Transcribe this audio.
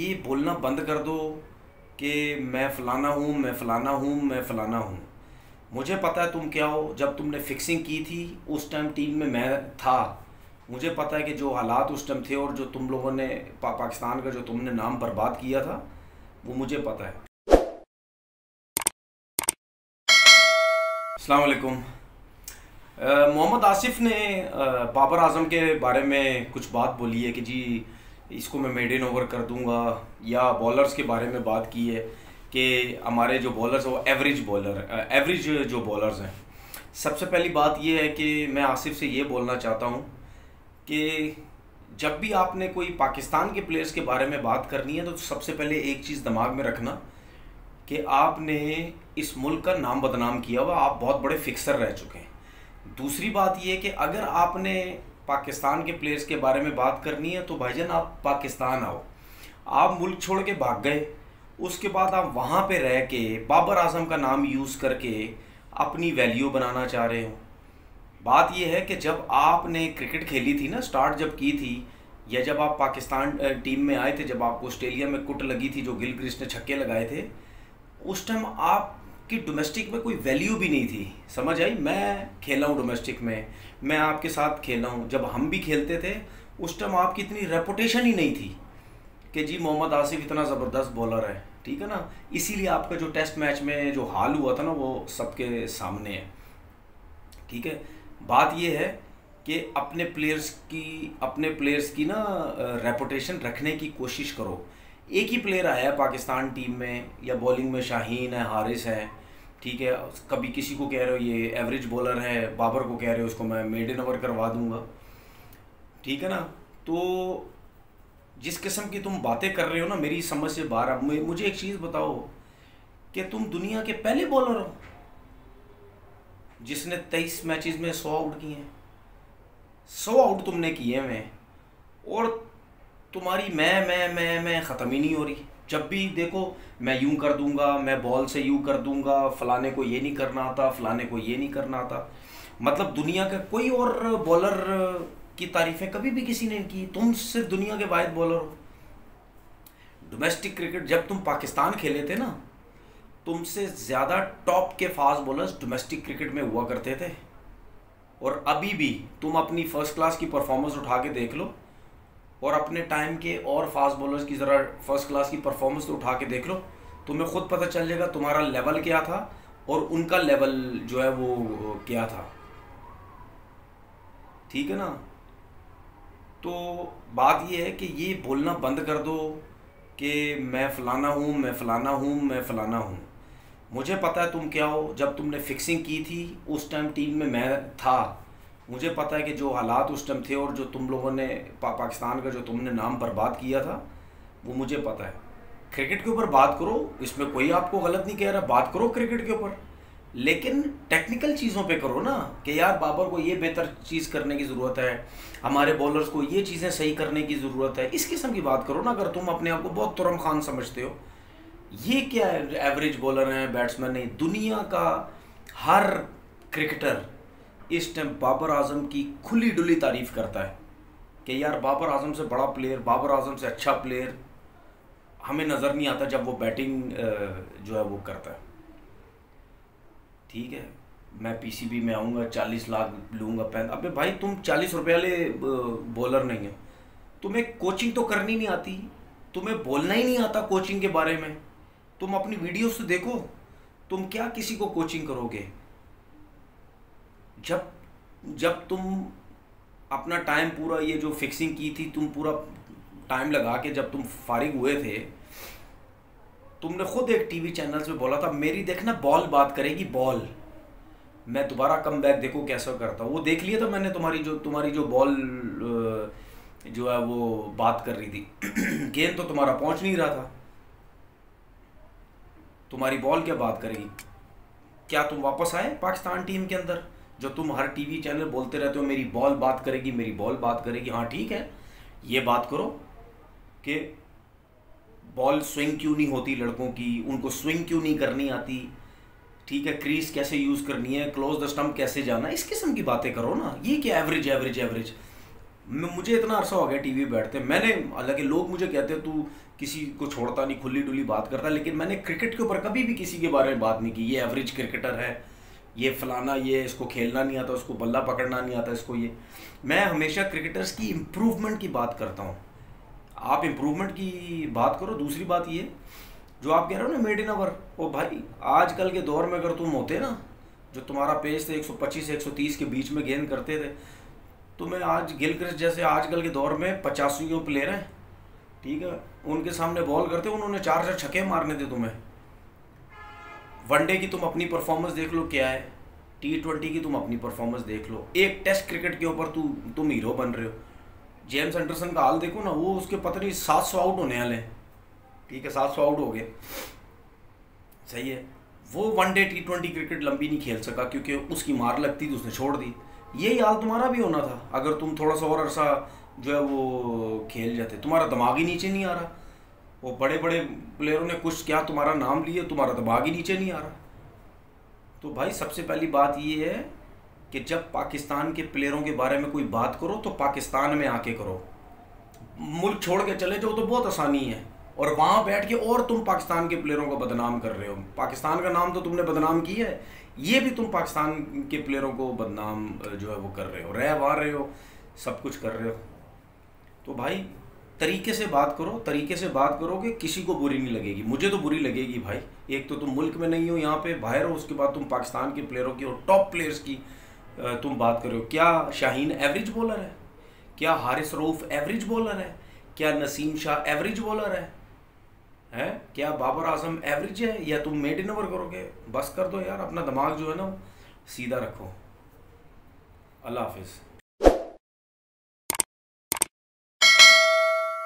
ये बोलना बंद कर दो कि मैं फ़लाना हूँ, मैं फ़लाना हूँ, मैं फ़लाना हूँ। मुझे पता है तुम क्या हो। जब तुमने फिक्सिंग की थी उस टाइम टीम में मैं था, मुझे पता है कि जो हालात उस टाइम थे और जो तुम लोगों ने पाकिस्तान का जो तुमने नाम बर्बाद किया था वो मुझे पता है। अस्सलाम वालेकुम। मोहम्मद आसिफ ने बाबर आजम के बारे में कुछ बात बोली है कि जी इसको मैं मेड इन ओवर कर दूंगा, या बॉलर्स के बारे में बात की है कि हमारे जो बॉलर्स हैं वो एवरेज जो बॉलर्स हैं। सबसे पहली बात यह है कि मैं आसिफ से ये बोलना चाहता हूँ कि जब भी आपने कोई पाकिस्तान के प्लेयर्स के बारे में बात करनी है तो सबसे पहले एक चीज़ दिमाग में रखना कि आपने इस मुल्क का नाम बदनाम किया हुआ, आप बहुत बड़े फिक्सर रह चुके हैं। दूसरी बात यह कि अगर आपने पाकिस्तान के प्लेयर्स के बारे में बात करनी है तो भाईजान आप पाकिस्तान आओ। आप मुल्क छोड़ के भाग गए, उसके बाद आप वहाँ पे रह के बाबर आजम का नाम यूज़ करके अपनी वैल्यू बनाना चाह रहे हो। बात यह है कि जब आपने क्रिकेट खेली थी ना, स्टार्ट जब की थी, या जब आप पाकिस्तान टीम में आए थे, जब आपको ऑस्ट्रेलिया में कुट लगी थी जो गिलक्रिस्ट ने छक्के लगाए थे, उस टाइम आपकी डोमेस्टिक में कोई वैल्यू भी नहीं थी। समझ आई? मैं खेला हूँ डोमेस्टिक में, मैं आपके साथ खेला हूँ। जब हम भी खेलते थे उस टाइम आपकी इतनी रेपुटेशन ही नहीं थी कि जी मोहम्मद आसिफ इतना ज़बरदस्त बॉलर है, ठीक है ना। इसीलिए आपका जो टेस्ट मैच में जो हाल हुआ था ना वो सबके सामने है, ठीक है। बात यह है कि अपने प्लेयर्स की ना रेपुटेशन रखने की कोशिश करो। एक ही प्लेयर आया है पाकिस्तान टीम में, या बॉलिंग में शाहीन है, हारिस है, ठीक है। कभी किसी को कह रहे हो ये एवरेज बॉलर है, बाबर को कह रहे हो उसको मैं मेड इन ओवर करवा दूंगा, ठीक है ना। तो जिस किस्म की तुम बातें कर रहे हो ना मेरी समझ से बाहर। अब मुझे एक चीज़ बताओ कि तुम दुनिया के पहले बॉलर हो जिसने 23 मैचेस में 100 आउट किए हैं। 100 आउट तुमने किए हैं और तुम्हारी मैं ख़त्म ही नहीं हो रही। जब भी देखो मैं यूँ कर दूंगा, मैं बॉल से यूँ कर दूंगा, फलाने को ये नहीं करना आता, फलाने को ये नहीं करना आता। मतलब दुनिया का कोई और बॉलर की तारीफ़ें कभी भी किसी ने नहीं की, तुम सिर्फ दुनिया के वाहिद बॉलर हो। डोमेस्टिक क्रिकेट जब तुम पाकिस्तान खेले थे ना, तुमसे ज़्यादा टॉप के फास्ट बॉलर्स डोमेस्टिक क्रिकेट में हुआ करते थे। और अभी भी तुम अपनी फ़र्स्ट क्लास की परफॉर्मेंस उठा के देख लो और अपने टाइम के और फास्ट बॉलर्स की ज़रा फर्स्ट क्लास की परफॉर्मेंस तो उठा के देख लो, तुम्हें खुद पता चल जाएगा तुम्हारा लेवल क्या था और उनका लेवल जो है वो क्या था, ठीक है ना। तो बात ये है कि ये बोलना बंद कर दो कि मैं फ़लाना हूँ, मैं फ़लाना हूँ, मैं फ़लाना हूँ। मुझे पता है तुम क्या हो। जब तुमने फिक्सिंग की थी उस टाइम टीम में मैं था, मुझे पता है कि जो हालात उस टाइम थे और जो तुम लोगों ने पाकिस्तान का जो तुमने नाम बर्बाद किया था वो मुझे पता है। क्रिकेट के ऊपर बात करो, इसमें कोई आपको गलत नहीं कह रहा, बात करो क्रिकेट के ऊपर, लेकिन टेक्निकल चीज़ों पे करो ना कि यार बाबर को ये बेहतर चीज़ करने की ज़रूरत है, हमारे बॉलर्स को ये चीज़ें सही करने की ज़रूरत है। इस किस्म की बात करो ना। अगर तुम अपने आप को बहुत तुरम खान समझते हो, ये क्या एवरेज बॉलर हैं, बैट्समैन नहीं। दुनिया का हर क्रिकेटर इस टाइम बाबर आजम की खुली डुली तारीफ़ करता है कि यार बाबर आजम से बड़ा प्लेयर, बाबर आजम से अच्छा प्लेयर हमें नज़र नहीं आता जब वो बैटिंग जो है वो करता है, ठीक है। मैं पीसीबी में आऊँगा 40 लाख लूँगा, अबे भाई तुम 40 रुपये वाले बॉलर नहीं है। तुम्हें कोचिंग तो करनी नहीं आती, तुम्हें बोलना ही नहीं आता कोचिंग के बारे में। तुम अपनी वीडियोज़ तो देखो, तुम क्या किसी को कोचिंग करोगे। जब तुम अपना टाइम पूरा ये जो फिक्सिंग की थी, तुम पूरा टाइम लगा के जब तुम फारिग हुए थे, तुमने खुद एक टीवी चैनल्स पे बोला था मेरी देखना बॉल बात करेगी, बॉल मैं दोबारा कम बैक देखो कैसा करता हूँ। वो देख लिया था मैंने, तुम्हारी जो बॉल जो है वो बात कर रही थी। गेंद तो तुम्हारा पहुँच नहीं रहा था, तुम्हारी बॉल क्या बात करेगी। क्या तुम वापस आए पाकिस्तान टीम के अंदर, जो तुम हर टीवी चैनल बोलते रहते हो मेरी बॉल बात करेगी, मेरी बॉल बात करेगी। हाँ ठीक है, ये बात करो कि बॉल स्विंग क्यों नहीं होती लड़कों की, उनको स्विंग क्यों नहीं करनी आती, ठीक है। क्रीज कैसे यूज़ करनी है, क्लोज द स्टंप कैसे जाना, इस किस्म की बातें करो ना। ये क्या एवरेज एवरेज एवरेज। मुझे इतना अरसा हो गया टीवी बैठते, मैंने, हालांकि लोग मुझे कहते हैं तू किसी को छोड़ता नहीं, खुली डुली बात करता, लेकिन मैंने क्रिकेट के ऊपर कभी भी किसी के बारे में बात नहीं की, ये एवरेज क्रिकेटर है, ये फलाना, ये इसको खेलना नहीं आता, उसको बल्ला पकड़ना नहीं आता, इसको ये। मैं हमेशा क्रिकेटर्स की इम्प्रूवमेंट की बात करता हूँ। आप इम्प्रूवमेंट की बात करो। दूसरी बात ये जो आप कह रहे हो ना मेड इन आवर, ओ भाई आजकल के दौर में अगर तुम होते ना, जो तुम्हारा पेस थे 125 से 130 के बीच में गेंद करते थे, तो मैं आज गिलक्रिस्ट जैसे आजकल के दौर में 85 के प्लेयर हैं, ठीक है, उनके सामने बॉल करते, उन्होंने 4 छक्के मारने थे तुम्हें। वनडे की तुम अपनी परफॉर्मेंस देख लो क्या है, T20 की तुम अपनी परफॉर्मेंस देख लो, एक टेस्ट क्रिकेट के ऊपर तुम हीरो बन रहे हो। जेम्स एंडरसन का हाल देखो ना, वो उसके पता नहीं 700 आउट होने वाले हैं, ठीक है, 700 आउट हो गए, सही है। वो वनडे T20 क्रिकेट लंबी नहीं खेल सका क्योंकि उसकी मार लगती थी, उसने छोड़ दी। यही हाल तुम्हारा भी होना था अगर तुम थोड़ा सा और अरसा जो है वो खेल जाते। तुम्हारा दिमाग ही नीचे नहीं आ रहा, वो बड़े बड़े प्लेयरों ने कुछ क्या तुम्हारा नाम लिए, तुम्हारा दिमाग ही नीचे नहीं आ रहा। तो भाई सबसे पहली बात ये है कि जब पाकिस्तान के प्लेयरों के बारे में कोई बात करो तो पाकिस्तान में आके करो। मुल्क छोड़ के चले जाओ तो बहुत आसानी है, और वहाँ बैठ के और तुम पाकिस्तान के प्लेयरों को बदनाम कर रहे हो। पाकिस्तान का नाम तो तुमने बदनाम किया है, ये भी तुम पाकिस्तान के प्लेयरों को बदनाम जो है वो कर रहे हो, रह वार रहे हो, सब कुछ कर रहे हो। तो भाई तरीके से बात करो, तरीके से बात करोगे किसी को बुरी नहीं लगेगी, मुझे तो बुरी लगेगी भाई। एक तो तुम मुल्क में नहीं हो, यहाँ पे बाहर हो, उसके बाद तुम पाकिस्तान के प्लेयरों की और टॉप प्लेयर्स की तुम बात कर रहे हो। क्या शाहीन एवरेज बॉलर है? क्या हारिस रऊफ एवरेज बॉलर है? क्या नसीम शाह एवरेज बॉलर है? क्या बाबर आजम एवरेज है? या तुम मेड इन ओवर करोगे? बस कर दो यार, अपना दिमाग जो है ना सीधा रखो। अल्लाह हाफिज़।